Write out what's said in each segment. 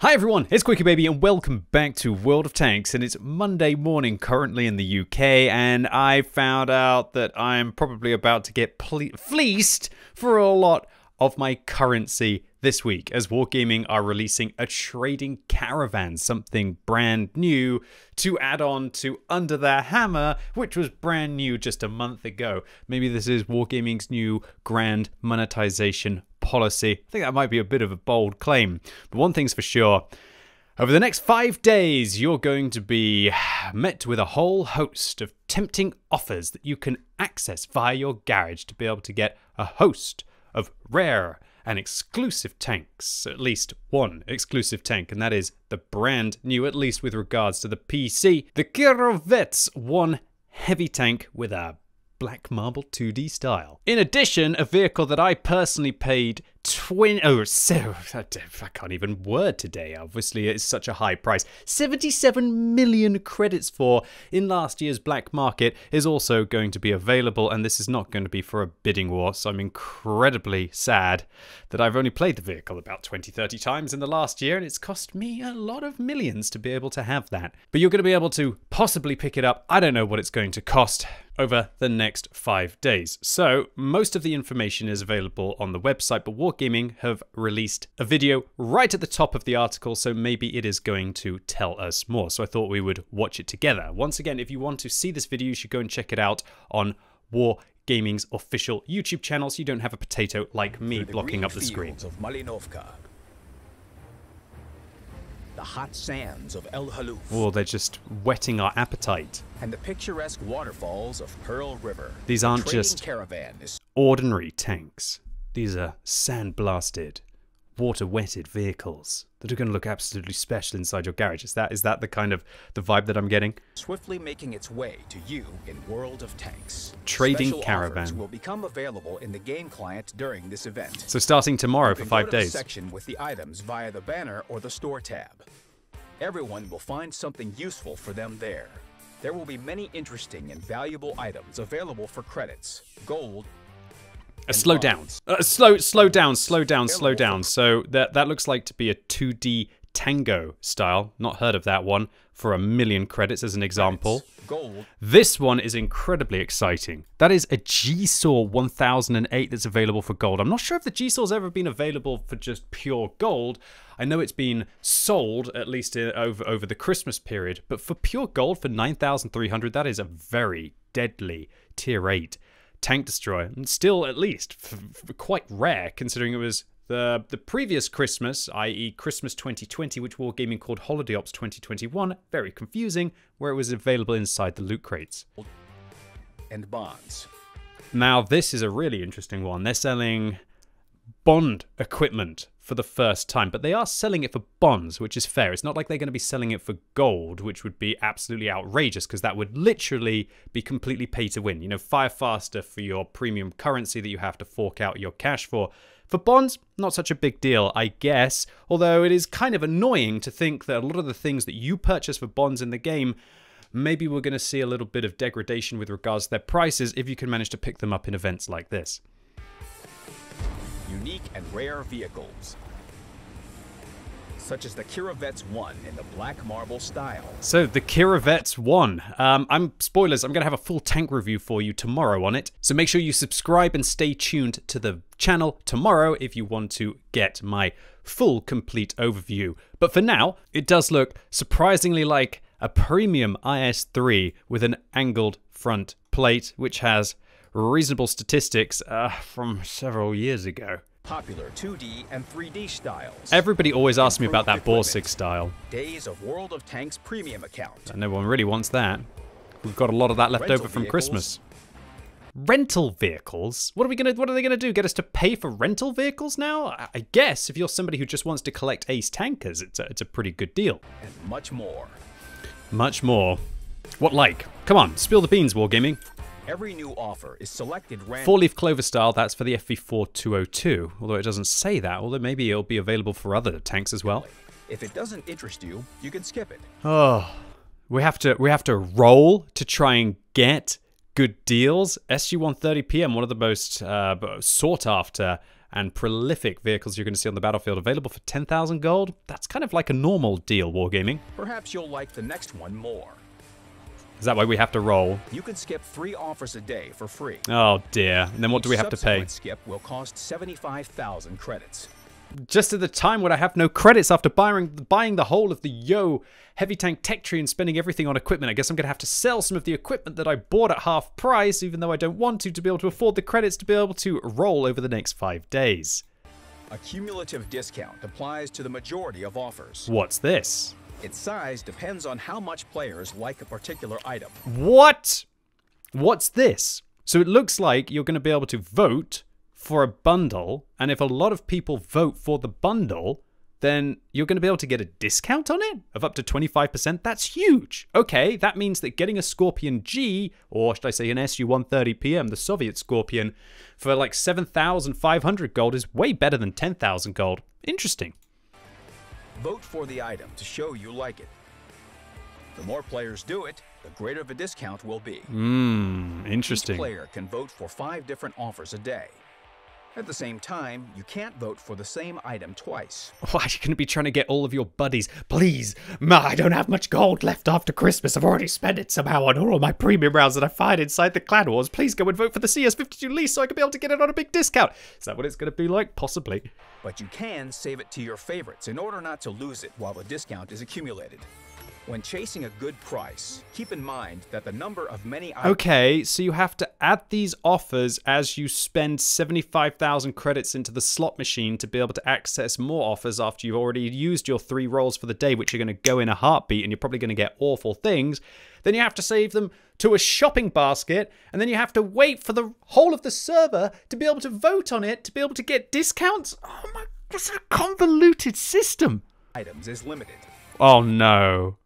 Hi everyone, it's QuickyBaby and welcome back to World of Tanks, and it's Monday morning currently in the UK, and I found out that I'm probably about to get fleeced for a lot of my currency this week, as Wargaming are releasing a trading caravan, something brand new to add on to Under Their Hammer, which was brand new just a month ago. Maybe this is Wargaming's new grand monetization policy. I think that might be a bit of a bold claim, but one thing's for sure. Over the next 5 days, you're going to be met with a whole host of tempting offers that you can access via your garage to be able to get a host of rare and exclusive tanks, at least one exclusive tank, and that is the brand new, at least with regards to the PC, the Kirovets-1 heavy tank with a black marble 2D style. In addition, a vehicle that I personally paid I can't even word today, obviously it's such a high price, 77 million credits for in last year's black market, is also going to be available, and this is not going to be for a bidding war, so I'm incredibly sad that I've only played the vehicle about 20-30 times in the last year, and it's cost me a lot of millions to be able to have that. But you're going to be able to possibly pick it up, I don't know what it's going to cost, over the next 5 days. So most of the information is available on the website, but Wargaming have released a video right at the top of the article, so maybe it is going to tell us more. So I thought we would watch it together. Once again, if you want to see this video, you should go and check it out on Wargaming's official YouTube channel, so you don't have a potato like me blocking up the screen. Of Malinovka, the hot sands of El Haluf. Oh, they're just whetting our appetite. And the picturesque waterfalls of Pearl River. These aren't just ordinary tanks. These are sandblasted, water-wetted vehicles that are going to look absolutely special inside your garage. Is that the kind of the vibe that I'm getting? Swiftly making its way to you in World of Tanks. Trading special caravan will become available in the game client during this event. So starting tomorrow for 5 days. Section with the items via the banner or the store tab. Everyone will find something useful for them there. There will be many interesting and valuable items available for credits, gold. Slow down. So that looks like to be a 2D tango style. Not heard of that one. For a million credits as an example. Gold. This one is incredibly exciting. That is a GSO 1008 that's available for gold. I'm not sure if the GSO's ever been available for just pure gold. I know it's been sold, at least over the Christmas period, but for pure gold for 9,300, that is a very deadly tier 8. Tank destroyer, and still at least quite rare, considering it was the previous Christmas, i.e. Christmas 2020, which Wargaming called Holiday Ops 2021, very confusing, where it was available inside the loot crates. And bonds. Now this is a really interesting one. They're selling bond equipment for the first time, but they are selling it for bonds, which is fair. It's not like they're going to be selling it for gold, which would be absolutely outrageous, because that would literally be completely pay to win. You know, fire faster for your premium currency that you have to fork out your cash for. For bonds, not such a big deal, I guess, although it is kind of annoying to think that a lot of the things that you purchase for bonds in the game, maybe we're going to see a little bit of degradation with regards to their prices if you can manage to pick them up in events like this. Unique and rare vehicles, such as the Kirovets-1 in the black marble style. So the Kirovets-1, I'm going to have a full tank review for you tomorrow on it. So make sure you subscribe and stay tuned to the channel tomorrow if you want to get my full complete overview. But for now, it does look surprisingly like a premium IS-3 with an angled front plate, which has reasonable statistics from several years ago. Popular 2D and 3D styles. Everybody always asks me about that Borsig style. Days of World of Tanks premium account. And no one really wants that. We've got a lot of that left over from Christmas. Rental vehicles? What are they gonna do? Get us to pay for rental vehicles now? I guess if you're somebody who just wants to collect ace tankers, it's a pretty good deal. And much more. Much more. What like? Come on, spill the beans, Wargaming. Every new offer is selected randomly. Four-leaf clover style, that's for the FV-4202, although it doesn't say that, although maybe it'll be available for other tanks as well. If it doesn't interest you, you can skip it. Oh, we have to roll to try and get good deals. SU-130 PM, one of the most sought after and prolific vehicles you're going to see on the battlefield available for 10,000 gold. That's kind of like a normal deal, Wargaming. Perhaps you'll like the next one more. Is that why we have to roll? You can skip 3 offers a day for free. Oh dear. And then what do we have to pay? Skip will cost 75,000 credits. Just at the time when I have no credits after buying the whole of the Yo heavy tank tech tree and spending everything on equipment, I guess I'm going to have to sell some of the equipment that I bought at half price, even though I don't want to be able to afford the credits to be able to roll over the next 5 days. A cumulative discount applies to the majority of offers. What's this? Its size depends on how much players like a particular item. What? What's this? So it looks like you're going to be able to vote for a bundle, and if a lot of people vote for the bundle, then you're going to be able to get a discount on it of up to 25%. That's huge. Okay, that means that getting a Scorpion G, or should I say an SU-130 PM, the Soviet Scorpion, for like 7,500 gold is way better than 10,000 gold. Interesting. Vote for the item to show you like it. The more players do it, the greater of a discount will be. Interesting. Each player can vote for 5 different offers a day. At the same time, you can't vote for the same item twice. Why are you going to be trying to get all of your buddies? Please, Ma, I don't have much gold left after Christmas. I've already spent it somehow on all my premium rounds that I fired inside the Clan Wars. Please go and vote for the CS-52 lease so I can be able to get it on a big discount. Is that what it's going to be like? Possibly. But you can save it to your favorites in order not to lose it while the discount is accumulated. When chasing a good price, keep in mind that the number of many items... Okay, so you have to add these offers as you spend 75,000 credits into the slot machine to be able to access more offers after you've already used your 3 rolls for the day, which are going to go in a heartbeat, and you're probably going to get awful things. Then you have to save them to a shopping basket, and then you have to wait for the whole of the server to be able to vote on it, to be able to get discounts. Oh my, that's a convoluted system. Items is limited. Oh no.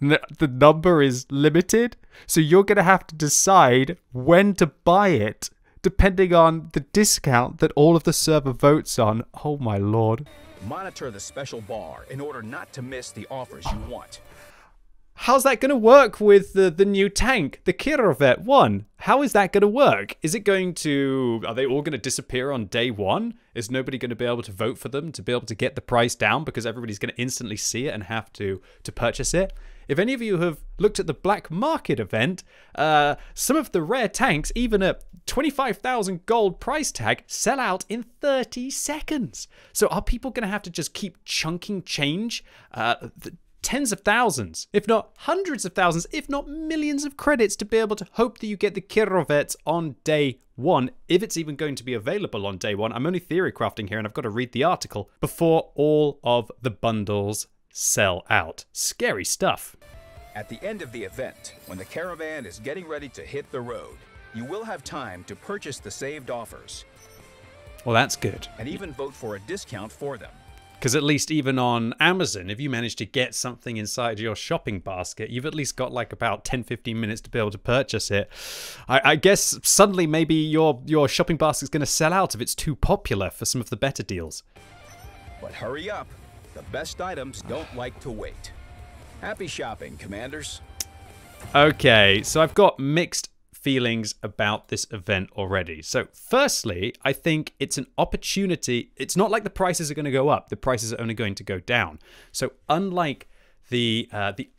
The number is limited, so you're going to have to decide when to buy it, depending on the discount that all of the server votes on. Oh my lord. Monitor the special bar in order not to miss the offers you want. How's that going to work with the new tank, the Kirovets-1? How is that going to work? Is it going to... Are they all going to disappear on day one? Is nobody going to be able to vote for them to be able to get the price down because everybody's going to instantly see it and have to purchase it? If any of you have looked at the Black Market event, some of the rare tanks, even at 25,000 gold price tag, sell out in 30 seconds. So are people going to have to just keep chunking change? Tens of thousands, if not hundreds of thousands, if not millions of credits to be able to hope that you get the Kirovets on day one, if it's even going to be available on day one. I'm only theory crafting here and I've got to read the article before all of the bundles sell out. Scary stuff. At the end of the event, when the caravan is getting ready to hit the road, you will have time to purchase the saved offers. Well, that's good. And even vote for a discount for them. Because at least even on Amazon, if you manage to get something inside your shopping basket, you've at least got like about 10-15 minutes to be able to purchase it. I guess suddenly maybe your shopping basket's going to sell out if it's too popular for some of the better deals. But hurry up. The best items don't like to wait. Happy shopping, Commanders. Okay, so I've got mixed feelings about this event already. So firstly, I think it's an opportunity. It's not like the prices are going to go up. The prices are only going to go down. So unlike the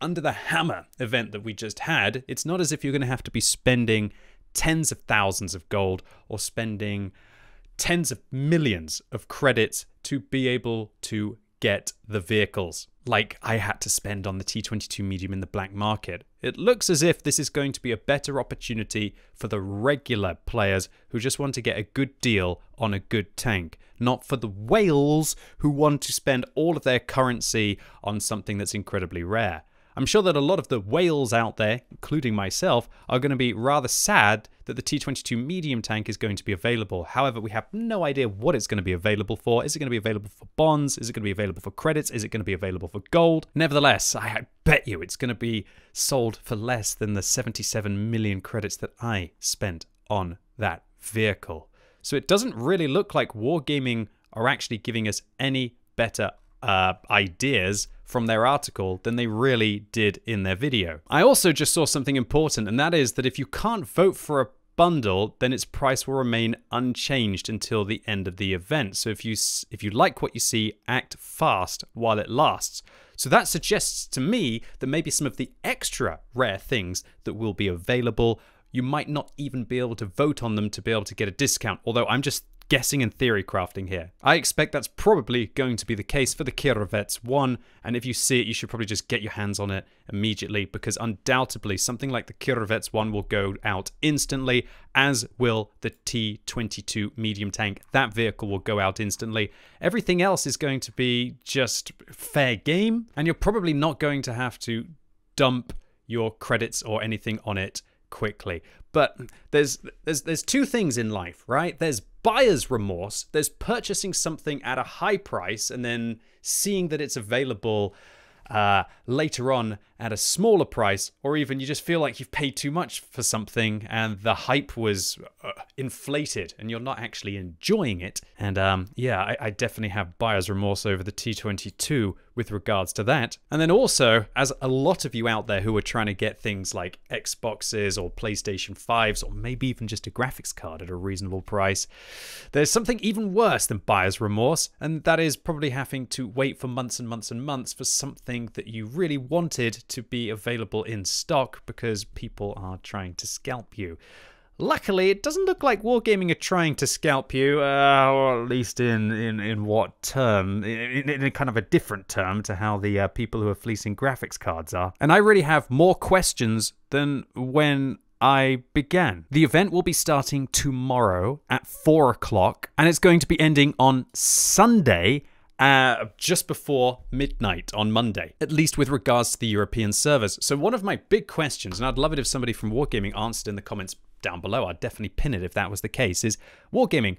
Under the Hammer event that we just had, it's not as if you're going to have to be spending tens of thousands of gold or spending tens of millions of credits to be able to get the vehicles like I had to spend on the T-22 medium in the black market. It looks as if this is going to be a better opportunity for the regular players who just want to get a good deal on a good tank, not for the whales who want to spend all of their currency on something that's incredibly rare. I'm sure that a lot of the whales out there, including myself, are going to be rather sad that the T-22 medium tank is going to be available. However, we have no idea what it's going to be available for. Is it going to be available for bonds? Is it going to be available for credits? Is it going to be available for gold? Nevertheless, I bet you it's going to be sold for less than the 77 million credits that I spent on that vehicle. So it doesn't really look like Wargaming are actually giving us any better ideas from their article than they really did in their video. I also just saw something important, and that is that if you can't vote for a bundle, then its price will remain unchanged until the end of the event. So if you like what you see, act fast while it lasts. So that suggests to me that maybe some of the extra rare things that will be available, you might not even be able to vote on them to be able to get a discount, although I'm just guessing and theory crafting here. I expect that's probably going to be the case for the Kirovets-1, and if you see it, you should probably just get your hands on it immediately, because undoubtedly something like the Kirovets-1 will go out instantly, as will the T-22 medium tank. That vehicle will go out instantly. Everything else is going to be just fair game, and you're probably not going to have to dump your credits or anything on it quickly. But there's two things in life, right? There's buyer's remorse, there's purchasing something at a high price and then seeing that it's available later on at a smaller price, or even you just feel like you've paid too much for something and the hype was inflated and you're not actually enjoying it. And yeah, I definitely have buyer's remorse over the T-22 with regards to that. And then also, as a lot of you out there who are trying to get things like Xboxes or PlayStation 5s, or maybe even just a graphics card at a reasonable price, there's something even worse than buyer's remorse, and that is probably having to wait for months and months and months for something that you really wanted to be available in stock because people are trying to scalp you. Luckily, it doesn't look like Wargaming are trying to scalp you, or at least in what term? In a kind of a different term to how the people who are fleecing graphics cards are. And I really have more questions than when I began. The event will be starting tomorrow at 4 o'clock, and it's going to be ending on Sunday, just before midnight on Monday, at least with regards to the European servers. So one of my big questions, and I'd love it if somebody from Wargaming answered in the comments down below, I'd definitely pin it if that was the case, is Wargaming,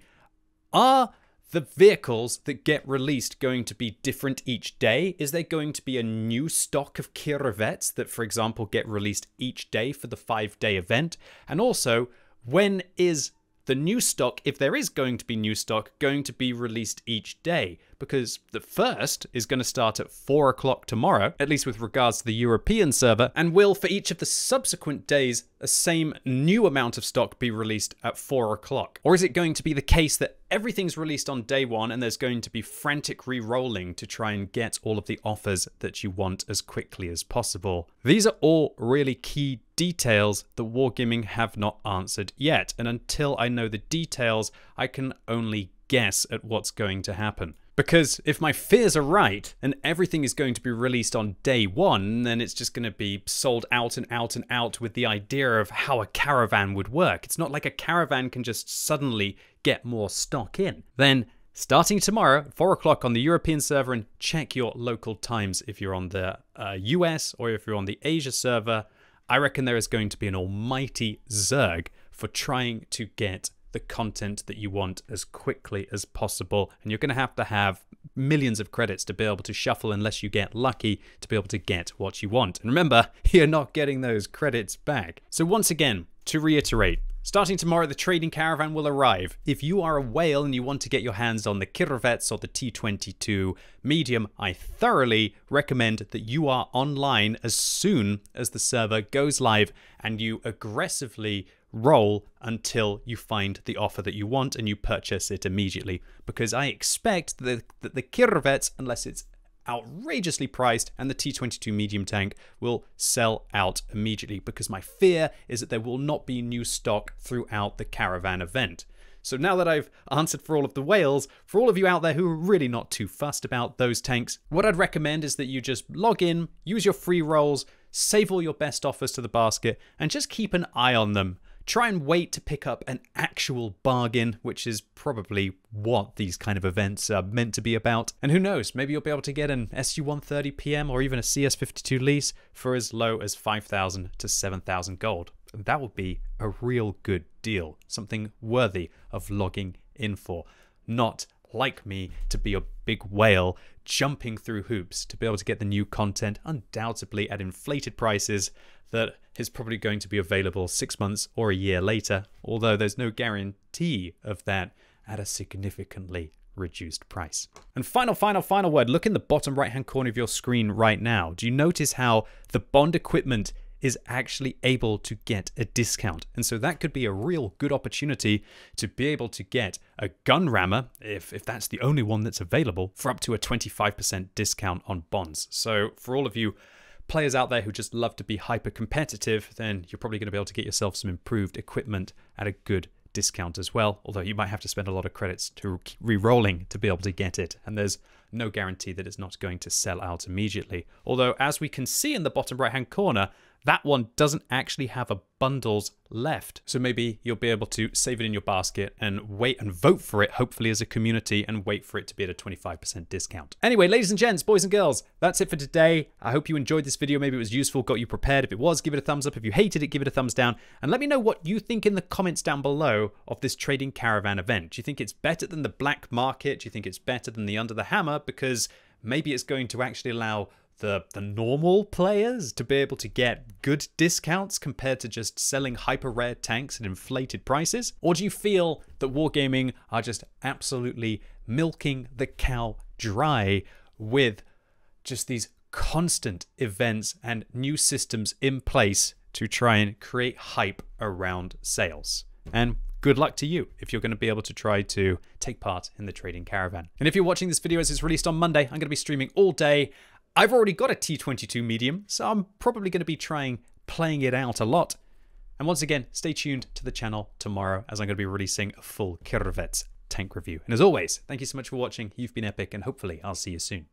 are the vehicles that get released going to be different each day? Is there going to be a new stock of Kirovets that, for example, get released each day for the 5-day event? And also, when is the new stock, if there is going to be new stock, going to be released each day? Because the first is going to start at 4 o'clock tomorrow, at least with regards to the European server, and will for each of the subsequent days, the same new amount of stock be released at 4 o'clock? Or is it going to be the case that everything's released on day one and there's going to be frantic re-rolling to try and get all of the offers that you want as quickly as possible? These are all really key details that Wargaming have not answered yet, and until I know the details, I can only guess at what's going to happen. Because if my fears are right and everything is going to be released on day one, then it's just going to be sold out and out and out with the idea of how a caravan would work. It's not like a caravan can just suddenly get more stock in. Then starting tomorrow, 4 o'clock on the European server, and check your local times if you're on the US or if you're on the Asia server, I reckon there is going to be an almighty zerg for trying to get the content that you want as quickly as possible, and you're going to have millions of credits to be able to shuffle unless you get lucky to be able to get what you want. And remember, you're not getting those credits back. So once again, to reiterate, starting tomorrow, the trading caravan will arrive. If you are a whale and you want to get your hands on the Kirovets or the T-22 medium, I thoroughly recommend that you are online as soon as the server goes live and you aggressively roll until you find the offer that you want and you purchase it immediately. Because I expect that the Kirovets, unless it's outrageously priced, and the T-22 medium tank will sell out immediately, because my fear is that there will not be new stock throughout the caravan event. So now that I've answered for all of the whales, for all of you out there who are really not too fussed about those tanks, what I'd recommend is that you just log in, use your free rolls, save all your best offers to the basket, and just keep an eye on them. Try and wait to pick up an actual bargain, which is probably what these kind of events are meant to be about. And who knows, maybe you'll be able to get an SU-130 PM or even a CS-52 lease for as low as 5,000 to 7,000 gold. That would be a real good deal, something worthy of logging in for. Not like me to be a big whale jumping through hoops to be able to get the new content, undoubtedly at inflated prices, that is probably going to be available 6 months or a year later, although there's no guarantee of that, at a significantly reduced price. And final word, look in the bottom right hand corner of your screen right now. Do you notice how the bond equipment is actually able to get a discount. And so that could be a real good opportunity to be able to get a gun rammer, if that's the only one that's available, for up to a 25% discount on bonds. So for all of you players out there who just love to be hyper competitive, then you're probably going to be able to get yourself some improved equipment at a good discount as well, although you might have to spend a lot of credits to re-rolling to be able to get it, and there's no guarantee that it's not going to sell out immediately. Although, as we can see in the bottom right hand corner, that one doesn't actually have a bundles left, so maybe you'll be able to save it in your basket and wait and vote for it, hopefully as a community, and wait for it to be at a 25% discount. Anyway, ladies and gents, boys and girls, that's it for today. I hope you enjoyed this video. Maybe it was useful, got you prepared. If it was, give it a thumbs up. If you hated it, give it a thumbs down, and let me know what you think in the comments down below of this trading caravan event. Do you think it's better than the black market? Do you think it's better than the under the hammer? Because maybe it's going to actually allow the normal players to be able to get good discounts compared to just selling hyper rare tanks at inflated prices? Or do you feel that Wargaming are just absolutely milking the cow dry with just these constant events and new systems in place to try and create hype around sales? And good luck to you if you're going to be able to try to take part in the trading caravan. And if you're watching this video as it's released on Monday, I'm going to be streaming all day. I've already got a T-22 medium, so I'm probably going to be playing it out a lot. And once again, stay tuned to the channel tomorrow, as I'm going to be releasing a full Kirovets tank review. And as always, thank you so much for watching. You've been epic, and hopefully I'll see you soon.